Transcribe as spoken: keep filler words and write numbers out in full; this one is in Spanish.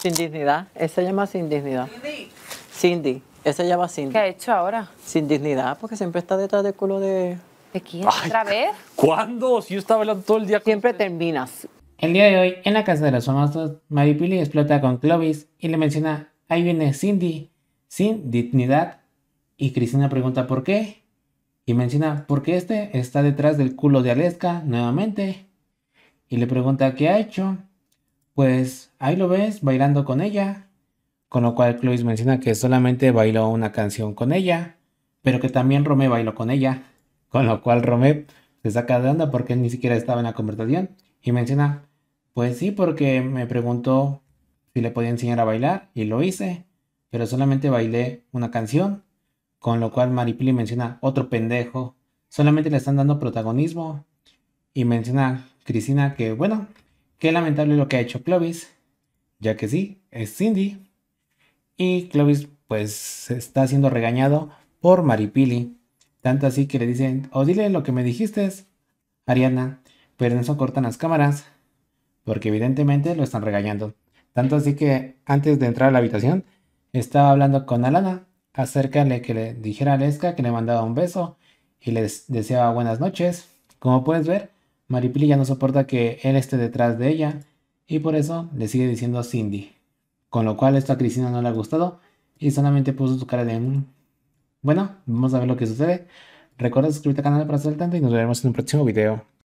Sin Dignidad. Esa llama Sin Dignidad. Cindy. Cindy. Esa llama Cindy. ¿Qué ha hecho ahora? Sin Dignidad, porque siempre está detrás del culo de... ¿De quién? Ay, ¿otra vez? ¿Cuándo? Si yo estaba hablando todo el día. Siempre terminas. El día de hoy, en la casa de los famosos, Maripili explota con Clovis y le menciona, ahí viene Cindy, Sin Dignidad. Y Cristina pregunta por qué. Y menciona, porque este está detrás del culo de Aleska nuevamente. Y le pregunta qué ha hecho. Pues ahí lo ves bailando con ella. Con lo cual Clovis menciona que solamente bailó una canción con ella, pero que también Romé bailó con ella. Con lo cual Romé se saca de onda porque él ni siquiera estaba en la conversación. Y menciona, pues sí, porque me preguntó si le podía enseñar a bailar y lo hice. Pero solamente bailé una canción. Con lo cual Maripili menciona, otro pendejo. Solamente le están dando protagonismo. Y menciona Cristina que bueno, qué lamentable lo que ha hecho Clovis, ya que sí, es Cindy. Y Clovis pues está siendo regañado por Maripili. Tanto así que le dicen, o dile lo que me dijiste, Ariana. Pero en eso cortan las cámaras, porque evidentemente lo están regañando. Tanto así que antes de entrar a la habitación, estaba hablando con Alana acerca de que le dijera a Leska que le mandaba un beso y les deseaba buenas noches. Como puedes ver, Maripili ya no soporta que él esté detrás de ella y por eso le sigue diciendo Cindy. Con lo cual esto a Cristina no le ha gustado y solamente puso su cara de... Mm. Bueno, vamos a ver lo que sucede. Recuerda suscribirte al canal para estar al tanto y nos veremos en un próximo video.